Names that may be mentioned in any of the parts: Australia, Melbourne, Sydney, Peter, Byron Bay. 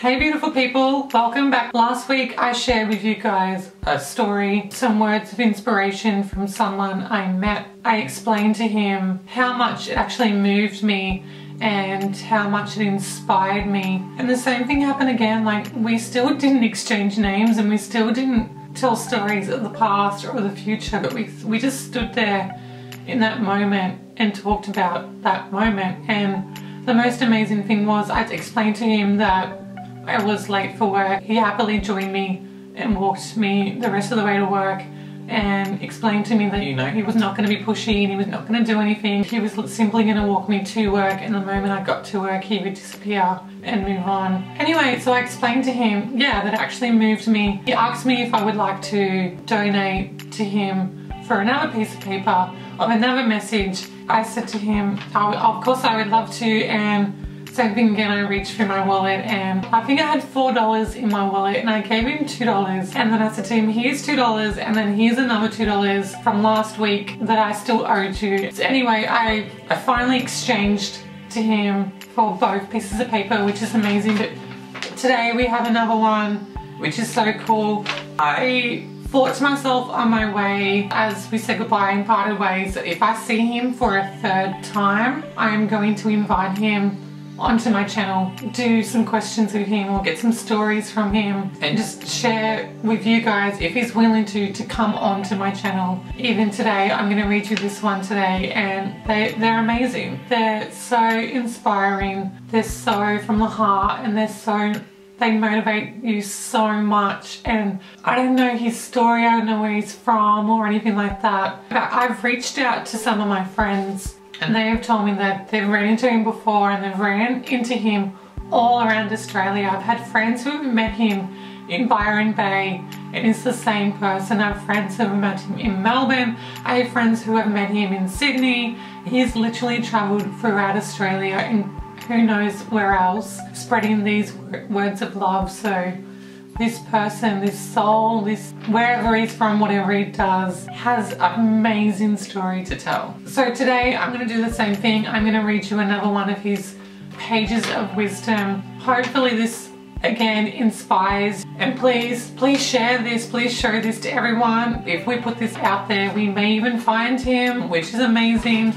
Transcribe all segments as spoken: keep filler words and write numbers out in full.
Hey beautiful people, welcome back. Last week I shared with you guys a story, some words of inspiration from someone I met. I explained to him how much it actually moved me and how much it inspired me. And the same thing happened again, like we still didn't exchange names and we still didn't tell stories of the past or the future, but we, we just stood there in that moment and talked about that moment. And the most amazing thing was I explained to him that I was late for work. He happily joined me and walked me the rest of the way to work and explained to me that, you know, he was not going to be pushy and he was not going to do anything. He was simply going to walk me to work, and the moment I got to work he would disappear and move on. Anyway, so I explained to him, yeah, that it actually moved me. He asked me if I would like to donate to him for another piece of paper or another message. I said to him, I would, of course I would love to, and same thing again, I reached for my wallet and I think I had four dollars in my wallet and I gave him two dollars, and then I said to him, here's two dollars, and then here's another two dollars from last week that I still owed you. So anyway, I, I finally exchanged to him for both pieces of paper, which is amazing, but today we have another one, which is so cool. I thought to myself on my way as we said goodbye and parted ways that if I see him for a third time, I am going to invite him onto my channel, do some questions with him or get some stories from him and just share with you guys if he's willing to to come onto my channel. Even today I'm going to read you this one today, and they, they're amazing. They're so inspiring, they're so from the heart, and they're so, they motivate you so much. And I don't know his story, I don't know where he's from or anything like that, but I've reached out to some of my friends and they have told me that they've ran into him before and they've ran into him all around Australia. I've had friends who have met him in Byron Bay and it's the same person. I have friends who have met him in Melbourne. I have friends who have met him in Sydney. He's literally travelled throughout Australia and who knows where else, spreading these words of love. So this person, this soul, this wherever he's from, whatever he does, has an amazing story to tell. So today I'm going to do the same thing. I'm going to read you another one of his pages of wisdom. Hopefully this again inspires, and please, please share this, please show this to everyone. If we put this out there, we may even find him, which is amazing.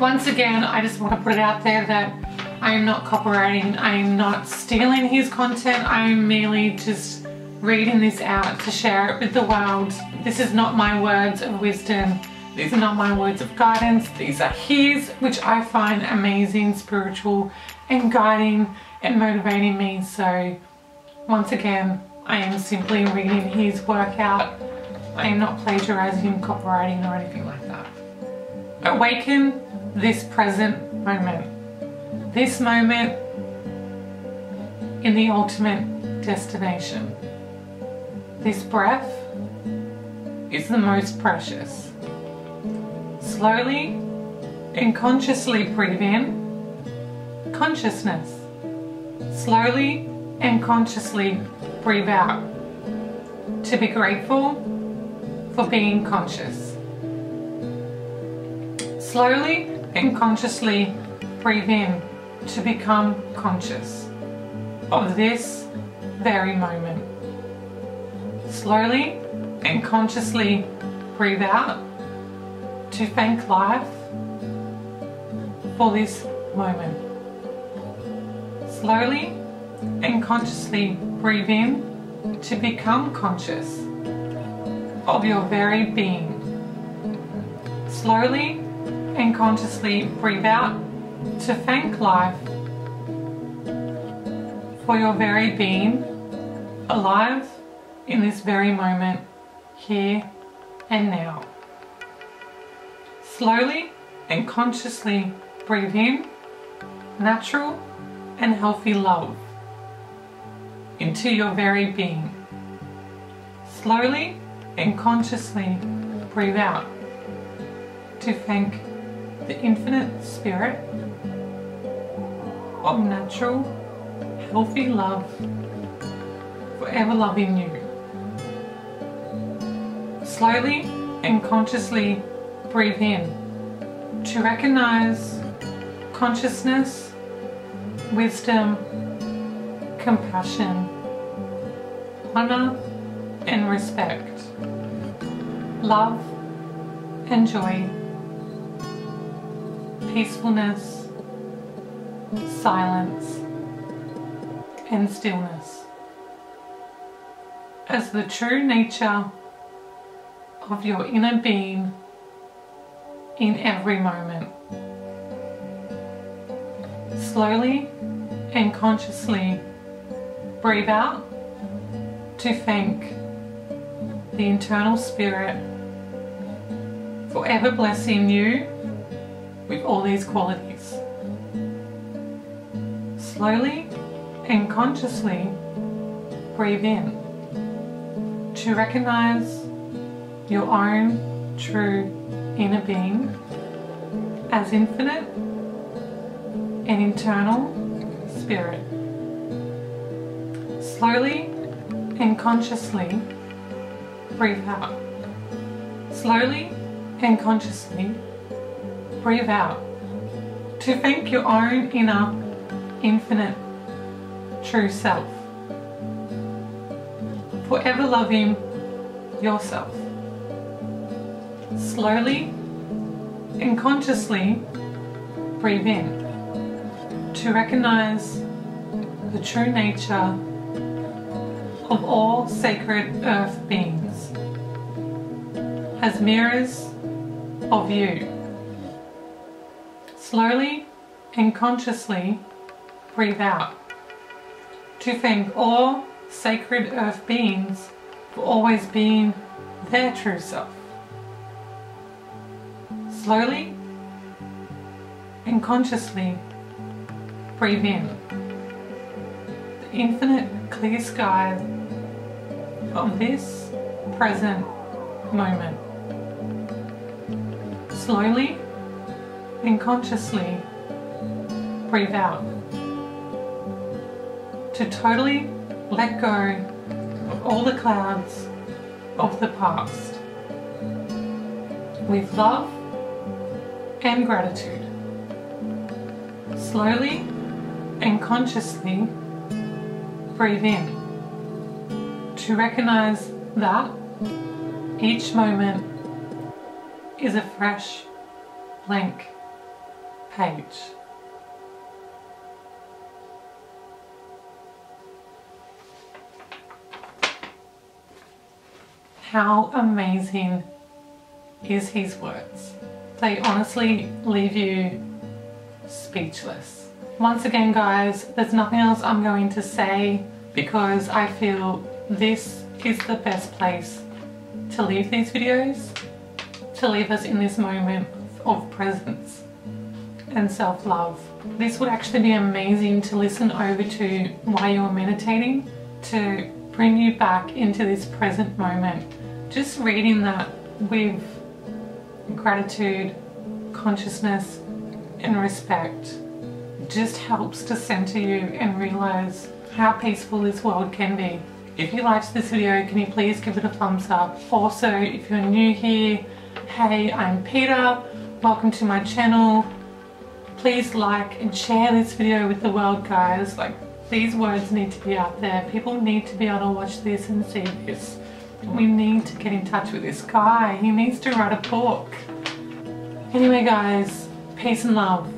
Once again, I just want to put it out there that I am not copywriting, I am not stealing his content, I am merely just reading this out to share it with the world. This is not my words of wisdom, these are not my words of guidance, these are his, which I find amazing, spiritual and guiding and motivating me. So once again, I am simply reading his work out, I am not plagiarizing, copywriting or anything like that. Awaken this present moment. This moment in the ultimate destination. This breath is the most precious. Slowly and consciously breathe in consciousness. Slowly and consciously breathe out. To be grateful for being conscious. Slowly and consciously breathe in to become conscious of this very moment. Slowly and consciously breathe out to thank life for this moment. Slowly and consciously breathe in to become conscious of your very being. Slowly and consciously breathe out to thank life for your very being, alive in this very moment, here and now. Slowly and consciously breathe in natural and healthy love into your very being. Slowly and consciously breathe out to thank the infinite spirit of natural, healthy love forever loving you. Slowly and consciously breathe in to recognize consciousness, wisdom, compassion, honor and respect, love and joy, peacefulness, silence and stillness, as the true nature of your inner being in every moment. Slowly and consciously breathe out to thank the internal spirit forever blessing you with all these qualities. Slowly and consciously breathe in to recognize your own true inner being as infinite and internal spirit. Slowly and consciously breathe out. Slowly and consciously breathe out to thank your own inner infinite true self, forever loving yourself. Slowly and consciously breathe in to recognize the true nature of all sacred earth beings as mirrors of you. Slowly and consciously breathe out to thank all sacred earth beings for always being their true self. Slowly and consciously breathe in the infinite clear sky of this present moment. Slowly and consciously breathe out to totally let go of all the clouds of the past with love and gratitude. Slowly and consciously breathe in to recognize that each moment is a fresh blank page. How amazing is his words? They honestly leave you speechless. Once again, guys, there's nothing else I'm going to say because I feel this is the best place to leave these videos, to leave us in this moment of presence and self-love. This would actually be amazing to listen over to while you're meditating, to bring you back into this present moment. Just reading that with gratitude, consciousness and respect just helps to center you and realize how peaceful this world can be. If you liked this video, can you please give it a thumbs up? Also, if you're new here, hey, I'm Peter, welcome to my channel. Please like and share this video with the world, guys. Like, these words need to be out there. People need to be able to watch this and see this. We need to get in touch with this guy. He needs to write a book. Anyway, guys, peace and love.